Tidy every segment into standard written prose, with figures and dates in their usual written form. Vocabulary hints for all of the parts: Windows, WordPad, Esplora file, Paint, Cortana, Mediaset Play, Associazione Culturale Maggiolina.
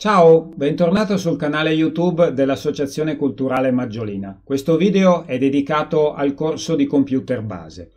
Ciao, bentornato sul canale YouTube dell'Associazione Culturale Maggiolina. Questo video è dedicato al corso di computer base.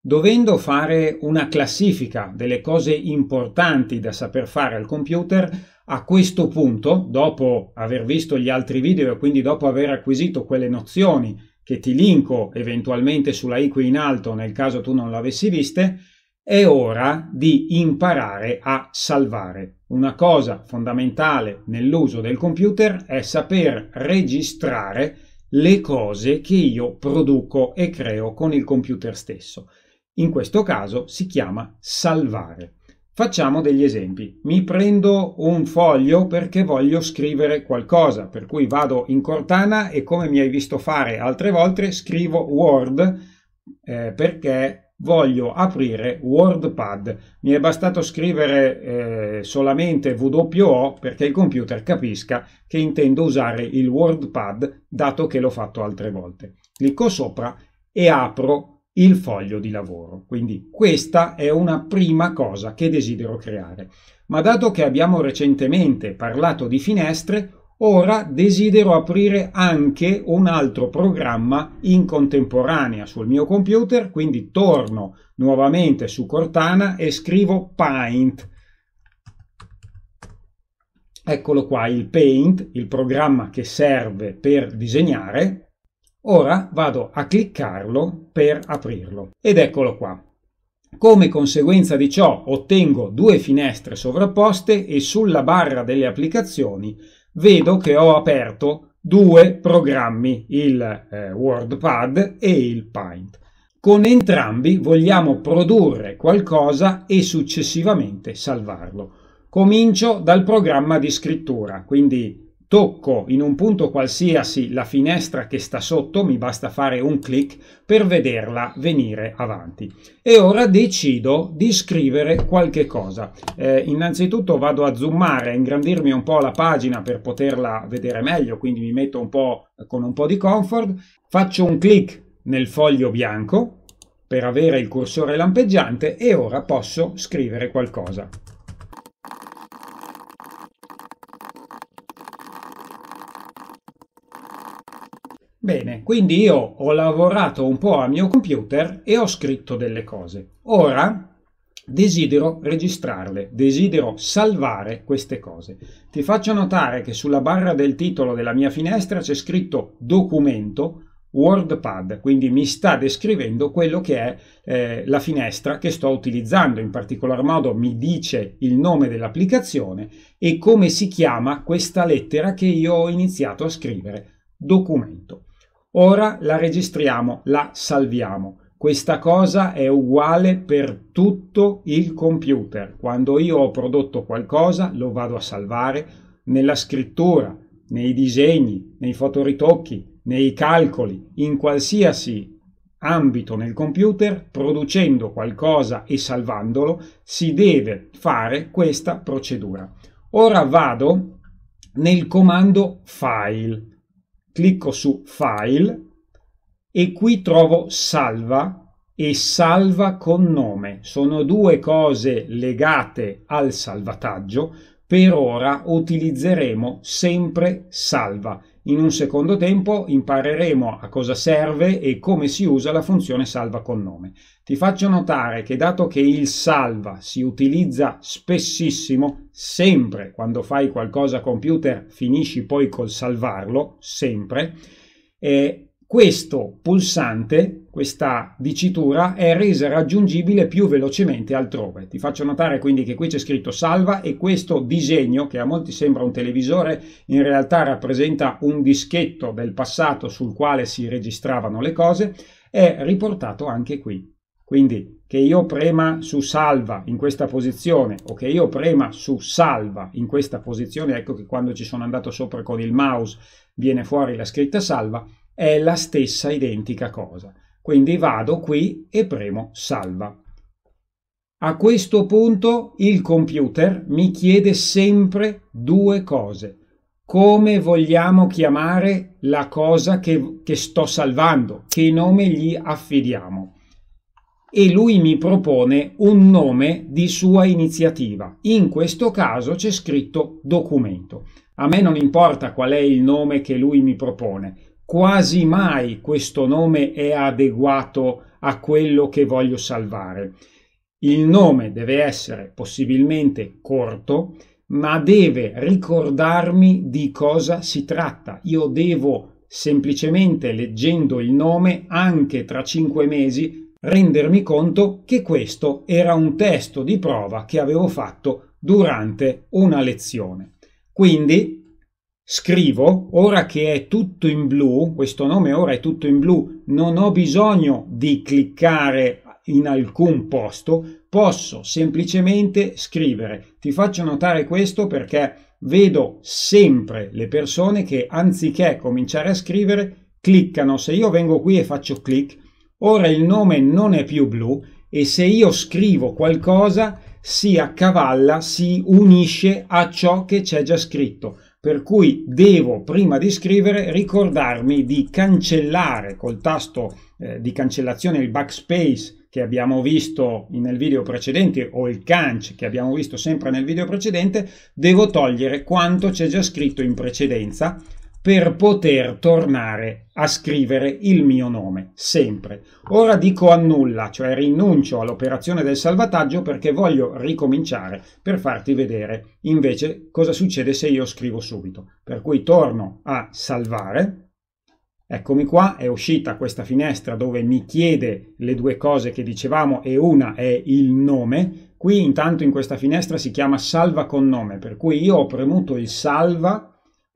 Dovendo fare una classifica delle cose importanti da saper fare al computer, a questo punto, dopo aver visto gli altri video e quindi dopo aver acquisito quelle nozioni che ti linko eventualmente sulla i qui in alto nel caso tu non l'avessi viste, è ora di imparare a salvare. Una cosa fondamentale nell'uso del computer è saper registrare le cose che io produco e creo con il computer stesso. In questo caso si chiama salvare. Facciamo degli esempi. Mi prendo un foglio perché voglio scrivere qualcosa, per cui vado in Cortana e, come mi hai visto fare altre volte, scrivo Word perché voglio aprire WordPad. Mi è bastato scrivere solamente WO perché il computer capisca che intendo usare il WordPad, dato che l'ho fatto altre volte. Clicco sopra e apro il foglio di lavoro. Quindi questa è una prima cosa che desidero creare. Ma dato che abbiamo recentemente parlato di finestre, ora desidero aprire anche un altro programma in contemporanea sul mio computer, quindi torno nuovamente su Cortana e scrivo Paint. Eccolo qua, il Paint, il programma che serve per disegnare. Ora vado a cliccarlo per aprirlo ed eccolo qua. Come conseguenza di ciò ottengo due finestre sovrapposte e sulla barra delle applicazioni vedo che ho aperto due programmi, il WordPad e il Paint. Con entrambi vogliamo produrre qualcosa e successivamente salvarlo. Comincio dal programma di scrittura, quindi tocco in un punto qualsiasi la finestra che sta sotto, mi basta fare un clic per vederla venire avanti. E ora decido di scrivere qualche cosa. Innanzitutto vado a zoomare, a ingrandirmi un po' la pagina per poterla vedere meglio, quindi mi metto un po' con un po' di comfort, faccio un clic nel foglio bianco per avere il cursore lampeggiante e ora posso scrivere qualcosa. Bene, quindi io ho lavorato un po' al mio computer e ho scritto delle cose. Ora desidero registrarle, desidero salvare queste cose. Ti faccio notare che sulla barra del titolo della mia finestra c'è scritto Documento WordPad, quindi mi sta descrivendo quello che è la finestra che sto utilizzando. In particolar modo mi dice il nome dell'applicazione e come si chiama questa lettera che io ho iniziato a scrivere, Documento. Ora la registriamo, la salviamo. Questa cosa è uguale per tutto il computer. Quando io ho prodotto qualcosa lo vado a salvare nella scrittura, nei disegni, nei fotoritocchi, nei calcoli, in qualsiasi ambito nel computer, producendo qualcosa e salvandolo, si deve fare questa procedura. Ora vado nel comando File. Clicco su File e qui trovo Salva e Salva con nome. Sono due cose legate al salvataggio. Per ora utilizzeremo sempre Salva. In un secondo tempo impareremo a cosa serve e come si usa la funzione Salva con nome. Ti faccio notare che, dato che il Salva si utilizza spessissimo, sempre quando fai qualcosa a computer finisci poi col salvarlo, sempre, questo pulsante, questa dicitura, è resa raggiungibile più velocemente altrove. Ti faccio notare quindi che qui c'è scritto salva e questo disegno, che a molti sembra un televisore, in realtà rappresenta un dischetto del passato sul quale si registravano le cose, è riportato anche qui. Quindi che io prema su salva in questa posizione o che io prema su salva in questa posizione, ecco che quando ci sono andato sopra con il mouse viene fuori la scritta salva, è la stessa identica cosa. Quindi vado qui e premo salva. A questo punto il computer mi chiede sempre due cose. Come vogliamo chiamare la cosa che sto salvando? Che nome gli affidiamo? e lui mi propone un nome di sua iniziativa. In questo caso c'è scritto documento. A me non importa qual è il nome che lui mi propone. Quasi mai questo nome è adeguato a quello che voglio salvare. Il nome deve essere possibilmente corto, ma deve ricordarmi di cosa si tratta. Io devo semplicemente, leggendo il nome, anche tra 5 mesi, rendermi conto che questo era un testo di prova che avevo fatto durante una lezione. Quindi scrivo, ora che è tutto in blu, questo nome ora è tutto in blu, non ho bisogno di cliccare in alcun posto, posso semplicemente scrivere. Ti faccio notare questo perché vedo sempre le persone che anziché cominciare a scrivere cliccano. Se io vengo qui e faccio clic, ora il nome non è più blu e se io scrivo qualcosa si accavalla, si unisce a ciò che c'è già scritto. Per cui devo, prima di scrivere, ricordarmi di cancellare col tasto di cancellazione il backspace che abbiamo visto nel video precedente o il canc che abbiamo visto sempre nel video precedente. Devo togliere quanto c'è già scritto in precedenza per poter tornare a scrivere il mio nome, sempre. Ora dico annulla, cioè rinuncio all'operazione del salvataggio perché voglio ricominciare per farti vedere invece cosa succede se io scrivo subito. Per cui torno a salvare. Eccomi qua, è uscita questa finestra dove mi chiede le due cose che dicevamo e una è il nome. Qui intanto in questa finestra si chiama salva con nome, per cui io ho premuto il salva,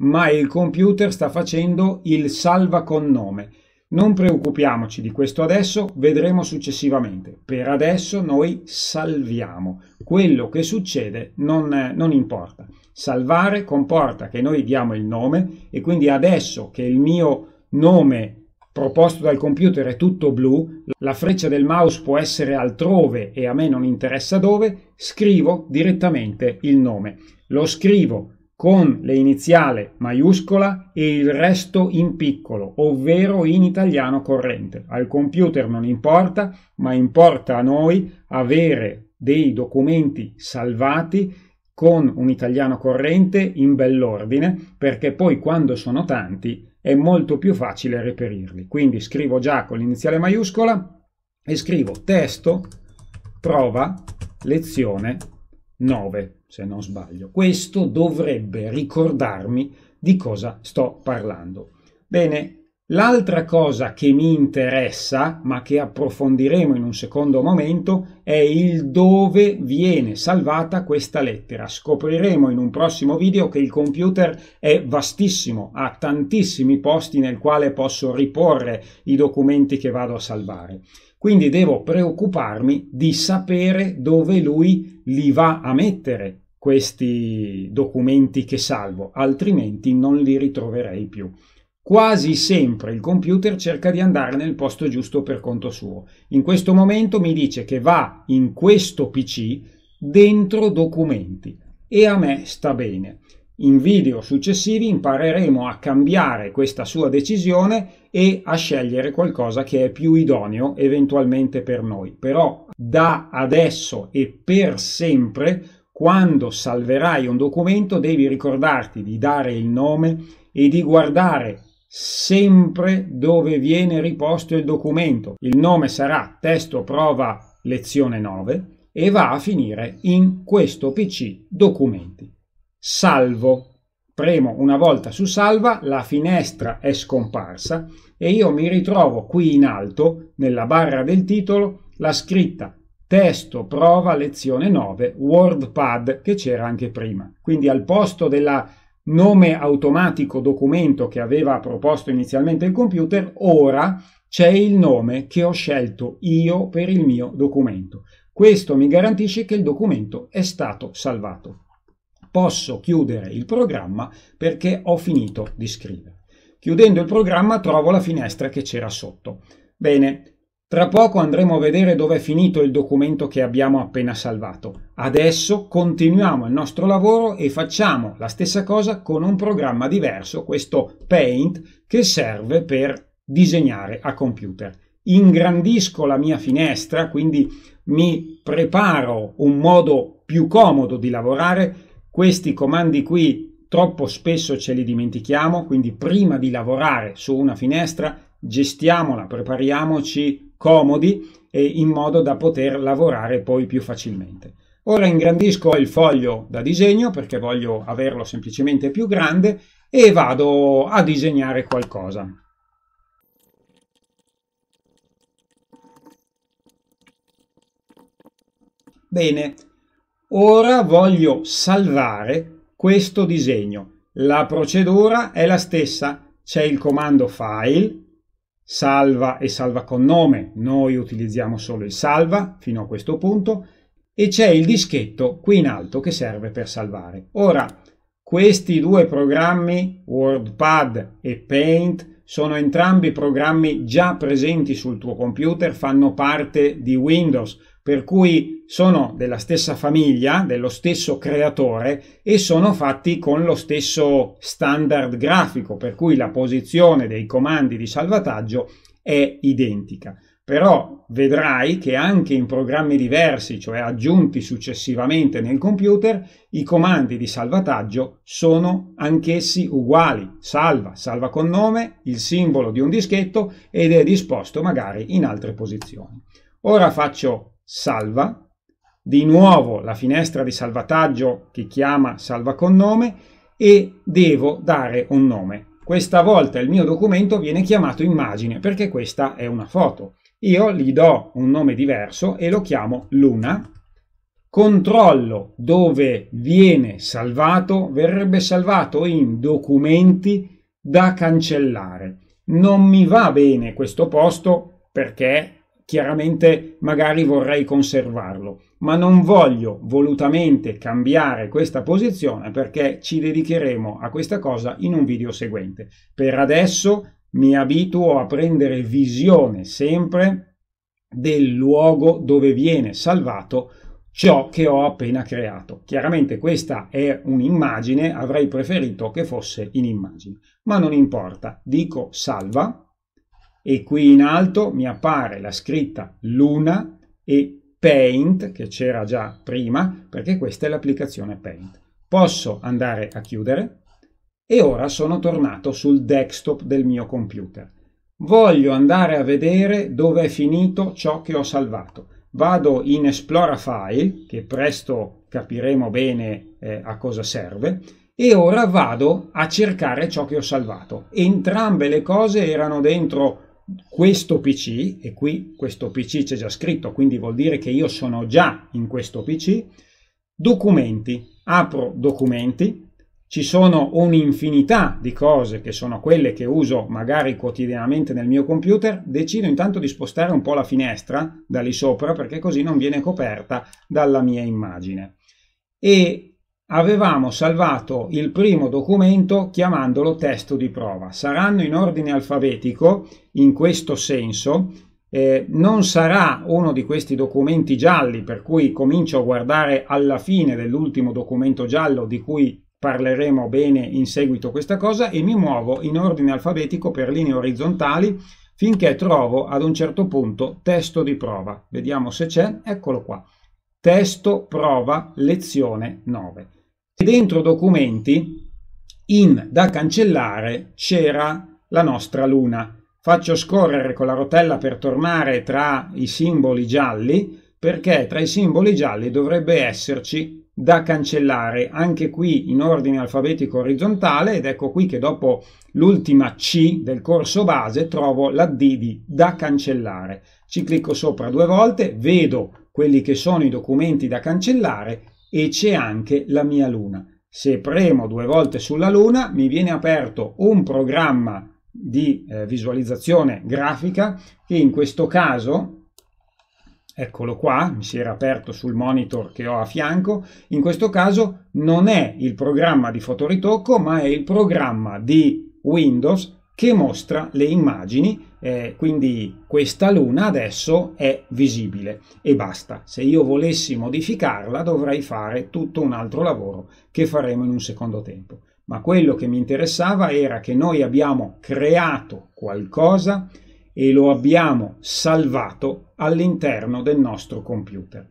ma il computer sta facendo il salva con nome. Non preoccupiamoci di questo adesso, vedremo successivamente. Per adesso noi salviamo. Quello che succede non importa. Salvare comporta che noi diamo il nome e quindi adesso che il mio nome proposto dal computer è tutto blu, la freccia del mouse può essere altrove e a me non interessa dove, scrivo direttamente il nome. Lo scrivo con le iniziali maiuscola e il resto in piccolo, ovvero in italiano corrente. Al computer non importa, ma importa a noi avere dei documenti salvati con un italiano corrente in bell'ordine, perché poi quando sono tanti è molto più facile reperirli. Quindi scrivo già con l'iniziale maiuscola e scrivo testo, prova, lezione 9, se non sbaglio. Questo dovrebbe ricordarmi di cosa sto parlando. Bene, l'altra cosa che mi interessa, ma che approfondiremo in un secondo momento, è il dove viene salvata questa lettera. Scopriremo in un prossimo video che il computer è vastissimo, ha tantissimi posti nel quale posso riporre i documenti che vado a salvare. Quindi devo preoccuparmi di sapere dove lui li va a mettere questi documenti che salvo, altrimenti non li ritroverei più. Quasi sempre il computer cerca di andare nel posto giusto per conto suo. In questo momento mi dice che va in questo PC dentro documenti e a me sta bene. In video successivi impareremo a cambiare questa sua decisione e a scegliere qualcosa che è più idoneo eventualmente per noi. Però da adesso e per sempre, quando salverai un documento, devi ricordarti di dare il nome e di guardare sempre dove viene riposto il documento. Il nome sarà testo prova lezione 9 e va a finire in questo PC documenti. Salvo. Premo una volta su salva, la finestra è scomparsa e io mi ritrovo qui in alto, nella barra del titolo, la scritta testo prova lezione 9 WordPad che c'era anche prima. Quindi al posto della nome automatico documento che aveva proposto inizialmente il computer, ora c'è il nome che ho scelto io per il mio documento. Questo mi garantisce che il documento è stato salvato. Posso chiudere il programma perché ho finito di scrivere. Chiudendo il programma trovo la finestra che c'era sotto. Bene, tra poco andremo a vedere dove è finito il documento che abbiamo appena salvato. Adesso continuiamo il nostro lavoro e facciamo la stessa cosa con un programma diverso, questo Paint, che serve per disegnare a computer. ingrandisco la mia finestra, quindi mi preparo un modo più comodo di lavorare. Questi comandi qui troppo spesso ce li dimentichiamo, quindi prima di lavorare su una finestra gestiamola, prepariamoci comodi e in modo da poter lavorare poi più facilmente. Ora ingrandisco il foglio da disegno perché voglio averlo semplicemente più grande e vado a disegnare qualcosa. Bene, ora voglio salvare questo disegno. La procedura è la stessa, c'è il comando file, salva e salva con nome, noi utilizziamo solo il salva fino a questo punto, e c'è il dischetto qui in alto che serve per salvare. Ora, questi due programmi, WordPad e Paint, sono entrambi programmi già presenti sul tuo computer, fanno parte di Windows, per cui sono della stessa famiglia, dello stesso creatore e sono fatti con lo stesso standard grafico, per cui la posizione dei comandi di salvataggio è identica. Però vedrai che anche in programmi diversi, cioè aggiunti successivamente nel computer, i comandi di salvataggio sono anch'essi uguali. Salva, salva con nome, il simbolo di un dischetto ed è disposto magari in altre posizioni. Ora faccio salva, di nuovo la finestra di salvataggio che chiama salva con nome e devo dare un nome. Questa volta il mio documento viene chiamato immagine perché questa è una foto. Io gli do un nome diverso e lo chiamo Luna. Controllo dove viene salvato, verrebbe salvato in documenti da cancellare. Non mi va bene questo posto perché chiaramente magari vorrei conservarlo, ma non voglio volutamente cambiare questa posizione perché ci dedicheremo a questa cosa in un video seguente. Per adesso mi abituo a prendere visione sempre del luogo dove viene salvato ciò che ho appena creato. Chiaramente questa è un'immagine, avrei preferito che fosse in immagine, ma non importa. Dico salva e qui in alto mi appare la scritta Luna e Paint, che c'era già prima, perché questa è l'applicazione Paint. Posso andare a chiudere. E ora sono tornato sul desktop del mio computer. Voglio andare a vedere dove è finito ciò che ho salvato. Vado in Esplora file, che presto capiremo bene a cosa serve, e ora vado a cercare ciò che ho salvato. Entrambe le cose erano dentro questo PC, e qui questo PC c'è già scritto, quindi vuol dire che io sono già in questo PC. Documenti. Apro documenti. Ci sono un'infinità di cose che sono quelle che uso magari quotidianamente nel mio computer. Decido intanto di spostare un po' la finestra da lì sopra perché così non viene coperta dalla mia immagine. E avevamo salvato il primo documento chiamandolo testo di prova. Saranno in ordine alfabetico in questo senso. Non sarà uno di questi documenti gialli per cui comincio a guardare alla fine dell'ultimo documento giallo di cui parleremo bene in seguito questa cosa e mi muovo in ordine alfabetico per linee orizzontali finché trovo ad un certo punto testo di prova. Vediamo se c'è, eccolo qua. Testo prova lezione 9. E dentro documenti in da cancellare c'era la nostra Luna. Faccio scorrere con la rotella per tornare tra i simboli gialli perché tra i simboli gialli dovrebbe esserci da cancellare, anche qui in ordine alfabetico orizzontale, ed ecco qui che dopo l'ultima C del corso base trovo la D di da cancellare. Ci clicco sopra due volte, vedo quelli che sono i documenti da cancellare e c'è anche la mia Luna. Se premo due volte sulla Luna mi viene aperto un programma di visualizzazione grafica che in questo caso, eccolo qua, mi si era aperto sul monitor che ho a fianco. In questo caso non è il programma di fotoritocco, ma è il programma di Windows che mostra le immagini. Quindi questa Luna adesso è visibile e basta. Se io volessi modificarla dovrei fare tutto un altro lavoro che faremo in un secondo tempo. Ma quello che mi interessava era che noi abbiamo creato qualcosa e lo abbiamo salvato all'interno del nostro computer.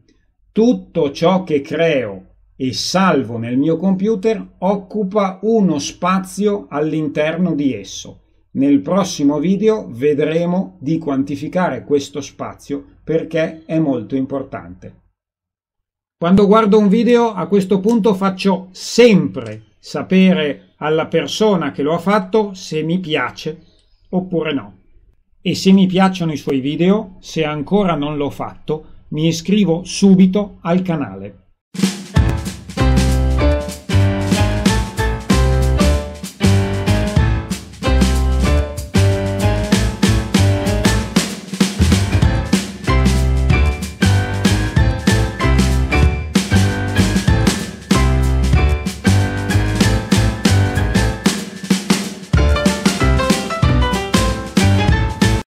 Tutto ciò che creo e salvo nel mio computer occupa uno spazio all'interno di esso. Nel prossimo video vedremo di quantificare questo spazio perché è molto importante. Quando guardo un video, a questo punto faccio sempre sapere alla persona che lo ha fatto se mi piace oppure no. E se mi piacciono i suoi video, se ancora non l'ho fatto, mi iscrivo subito al canale.